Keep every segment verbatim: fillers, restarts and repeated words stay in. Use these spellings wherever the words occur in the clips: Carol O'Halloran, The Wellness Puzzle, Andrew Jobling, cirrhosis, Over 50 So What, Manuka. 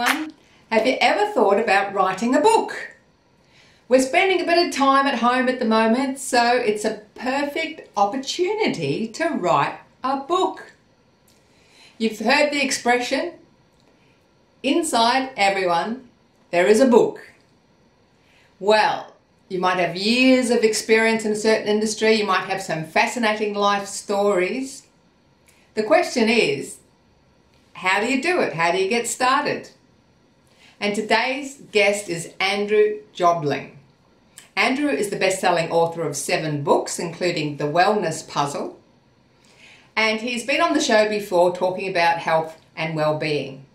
one. Have you ever thought about writing a book? We're spending a bit of time at home at the moment, so it's a perfect opportunity to write a book. You've heard the expression, inside everyone there is a book. Well, you might have years of experience in a certain industry, you might have some fascinating life stories. The question is, how do you do it? How do you get started? And today's guest is Andrew Jobling. Andrew is the best-selling author of seven books, including The Wellness Puzzle. And he's been on the show before talking about health and well-being.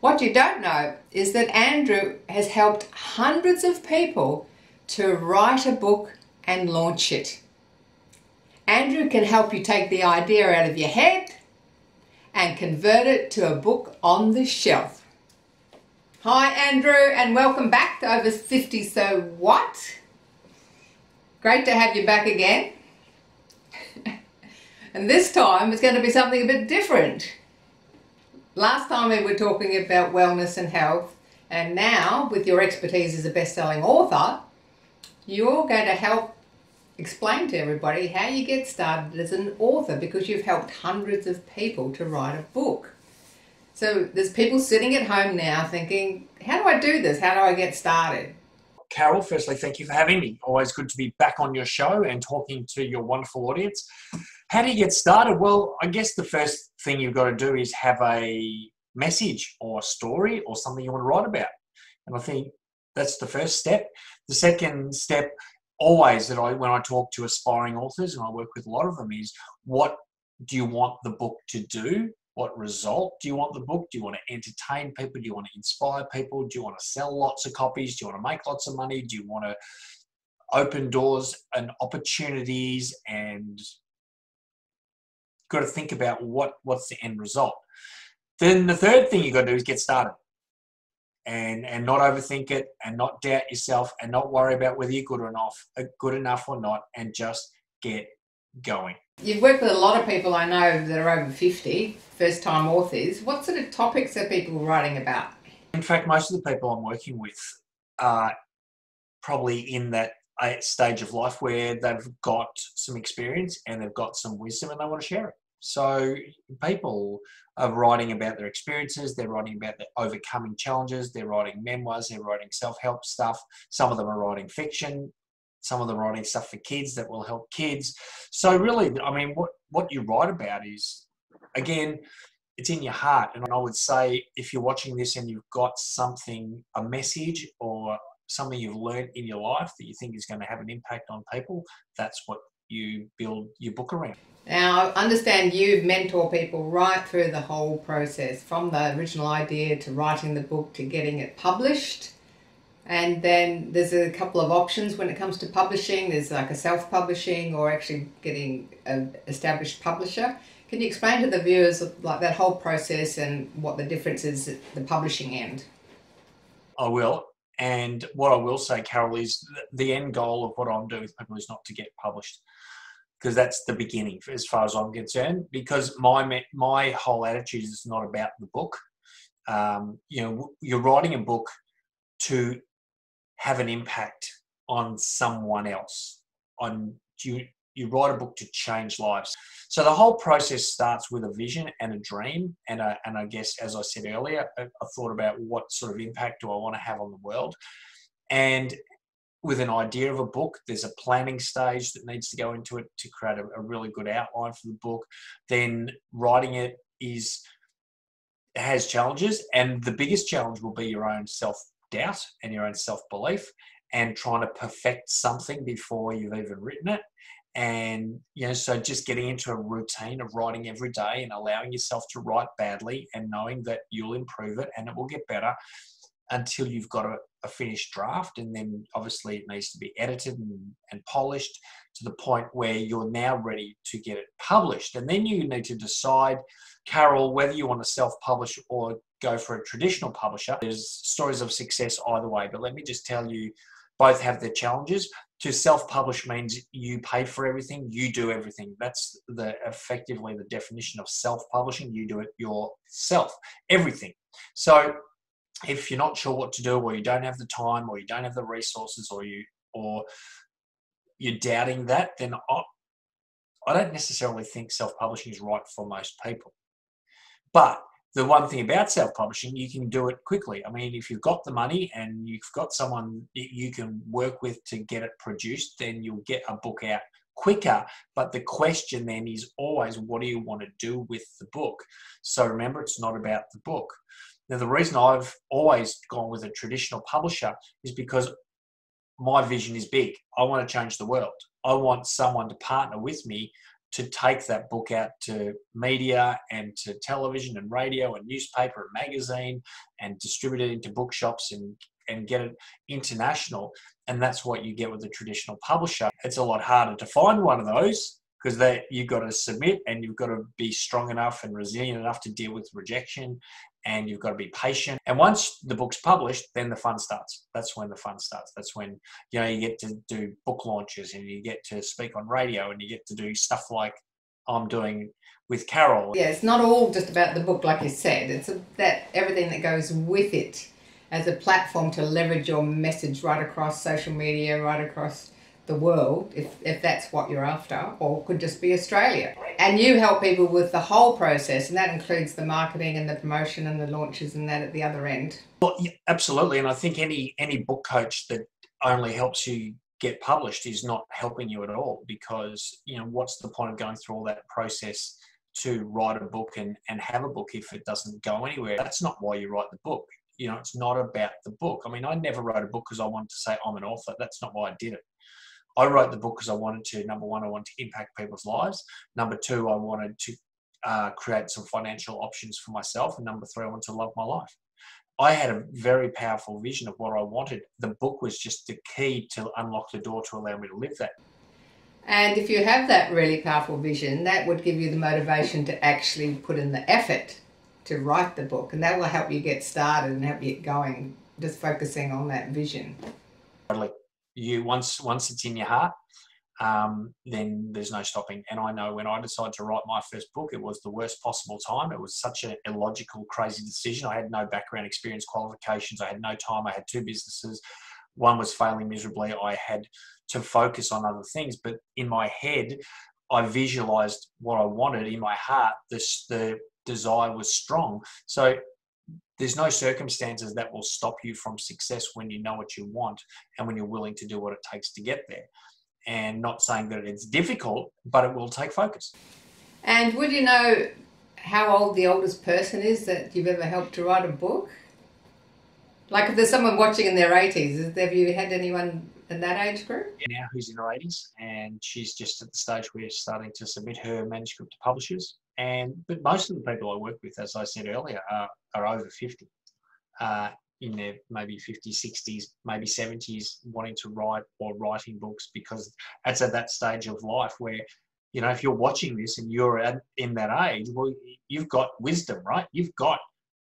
What you don't know is that Andrew has helped hundreds of people to write a book and launch it. Andrew can help you take the idea out of your head and convert it to a book on the shelf. Hi Andrew, and welcome back to Over fifty So What? Great to have you back again. And this time it's going to be something a bit different. Last time we were talking about wellness and health, and now with your expertise as a best-selling author, you're going to help explain to everybody how you get started as an author, because you've helped hundreds of people to write a book. So there's people sitting at home now thinking, how do I do this? How do I get started? Carol, firstly, thank you for having me. Always good to be back on your show and talking to your wonderful audience. How do you get started? Well, I guess the first thing you've got to do is have a message or a story or something you want to write about. And I think that's the first step. The second step always that I, when I talk to aspiring authors, and I work with a lot of them, is what do you want the book to do? What result do you want the book? Do you want to entertain people? Do you want to inspire people? Do you want to sell lots of copies? Do you want to make lots of money? Do you want to open doors and opportunities? And you've got to think about what, what's the end result. Then the third thing you've got to do is get started. And, and not overthink it, and not doubt yourself, and not worry about whether you're good or not, good enough or not, and just get going. You've worked with a lot of people I know that are over fifty, first-time authors. What sort of topics are people writing about? In fact, most of the people I'm working with are probably in that stage of life where they've got some experience and they've got some wisdom and they want to share it. So people are writing about their experiences, they're writing about their overcoming challenges, they're writing memoirs, they're writing self-help stuff. Some of them are writing fiction, some of them are writing stuff for kids that will help kids. So really, I mean, what, what you write about is, again, it's in your heart. And I would say if you're watching this and you've got something, a message or something you've learned in your life that you think is going to have an impact on people, that's what you build your book around. Now, I understand you mentor people right through the whole process, from the original idea to writing the book to getting it published. And then there's a couple of options when it comes to publishing. There's like a self-publishing or actually getting an established publisher. Can you explain to the viewers like that whole process and what the difference is at the publishing end? I will. And what I will say, Carol, is the end goal of what I'm doing with people is not to get published. Because that's the beginning as far as I'm concerned, because my my whole attitude is not about the book. Um, you know, you're writing a book to have an impact on someone else. On you, you write a book to change lives. So the whole process starts with a vision and a dream, and a, and I guess, as I said earlier, I, I thought about what sort of impact do I want to have on the world. And with an idea of a book, there's a planning stage that needs to go into it to create a, a really good outline for the book. Then writing it is has challenges, and the biggest challenge will be your own self-doubt and your own self-belief, and trying to perfect something before you've even written it. And you know, so just getting into a routine of writing every day and allowing yourself to write badly and knowing that you'll improve it and it will get better, until you've got a, a finished draft. And then obviously it needs to be edited and, and polished to the point where you're now ready to get it published. And then you need to decide, Carol, whether you want to self-publish or go for a traditional publisher. There's stories of success either way, but let me just tell you, both have their challenges. To self-publish means you pay for everything, you do everything. That's the effectively the definition of self-publishing. You do it yourself, everything. So if you're not sure what to do, or you don't have the time, or you don't have the resources, or you or you're doubting that, then I, I don't necessarily think self-publishing is right for most people. But the one thing about self-publishing, you can do it quickly. I mean, if you've got the money and you've got someone you can work with to get it produced, then you'll get a book out quicker. But the question then is always, what do you want to do with the book? So remember, it's not about the book. Now, the reason I've always gone with a traditional publisher is because my vision is big. I want to change the world. I want someone to partner with me to take that book out to media and to television and radio and newspaper and magazine and distribute it into bookshops and, and get it international. And that's what you get with a traditional publisher. It's a lot harder to find one of those, because you've got to submit and you've got to be strong enough and resilient enough to deal with rejection, and you've got to be patient. And once the book's published, then the fun starts. That's when the fun starts. That's when, you know, you get to do book launches and you get to speak on radio and you get to do stuff like I'm doing with Carol. Yeah, it's not all just about the book, like you said. It's that everything that goes with it as a platform to leverage your message right across social media, right across the world, if, if that's what you're after, or could just be Australia. And you help people with the whole process, and that includes the marketing and the promotion and the launches and that at the other end. Well, yeah, absolutely. And I think any any book coach that only helps you get published is not helping you at all, because, you know, what's the point of going through all that process to write a book and, and have a book if it doesn't go anywhere? That's not why you write the book. You know, it's not about the book. I mean, I never wrote a book because I wanted to say I'm an author. That's not why I did it. I wrote the book because I wanted to, number one, I wanted to impact people's lives. Number two, I wanted to uh, create some financial options for myself. And number three, I wanted to love my life. I had a very powerful vision of what I wanted. The book was just the key to unlock the door to allow me to live that. And if you have that really powerful vision, that would give you the motivation to actually put in the effort to write the book. And that will help you get started and help you get going, just focusing on that vision. Totally. You once once it's in your heart, um, then there's no stopping. And I know when I decided to write my first book, it was the worst possible time. It was such an illogical, crazy decision. I had no background, experience, qualifications. I had no time. I had two businesses. One was failing miserably. I had to focus on other things. But in my head, I visualized what I wanted. In my heart, this, the desire was strong. So there's no circumstances that will stop you from success when you know what you want and when you're willing to do what it takes to get there. And not saying that it's difficult, but it will take focus. And would you know how old the oldest person is that you've ever helped to write a book? Like if there's someone watching in their eighties, have you had anyone in that age group? Yeah, now who's in her eighties, and she's just at the stage where she's starting to submit her manuscript to publishers. And but most of the people I work with, as I said earlier, are, are over fifty, uh, in their maybe fifties, sixties, maybe seventies, wanting to write or writing books, because that's at that stage of life where, you know, if you're watching this and you're at, in that age, well, you've got wisdom, right? You've got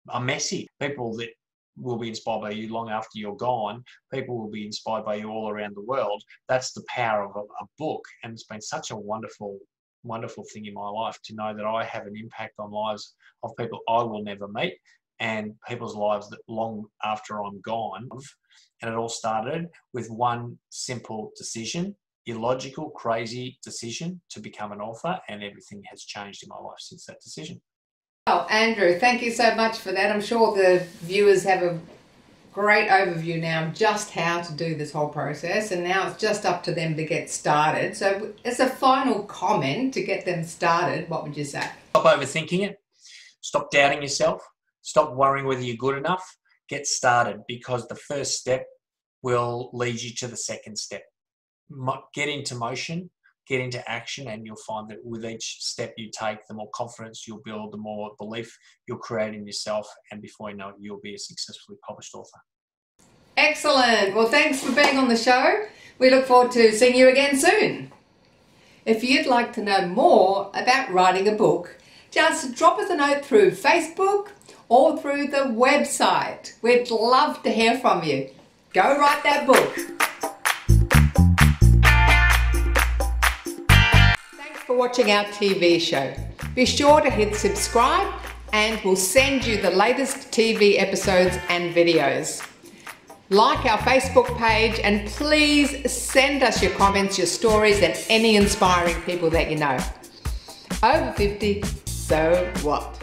a message. People that will be inspired by you long after you're gone. People will be inspired by you all around the world. That's the power of a, a book. And it's been such a wonderful wonderful thing in my life to know that I have an impact on lives of people I will never meet, and people's lives that long after I'm gone. And it all started with one simple decision, illogical, crazy decision to become an author, and everything has changed in my life since that decision. Oh, Andrew, thank you so much for that. I'm sure the viewers have a great overview now, just how to do this whole process, and now it's just up to them to get started. So as a final comment to get them started, what would you say? Stop overthinking it. Stop doubting yourself. Stop worrying whether you're good enough. Get started, because the first step will lead you to the second step. Get into motion. Get into action, and you'll find that with each step you take, the more confidence you'll build, the more belief you'll create in yourself, and before you know it, you'll be a successfully published author. Excellent. Well, thanks for being on the show. We look forward to seeing you again soon. If you'd like to know more about writing a book, just drop us a note through Facebook or through the website. We'd love to hear from you. Go write that book. Watching our T V show. Be sure to hit subscribe and we'll send you the latest T V episodes and videos. Like our Facebook page and please send us your comments, your stories and any inspiring people that you know. Over fifty, so what?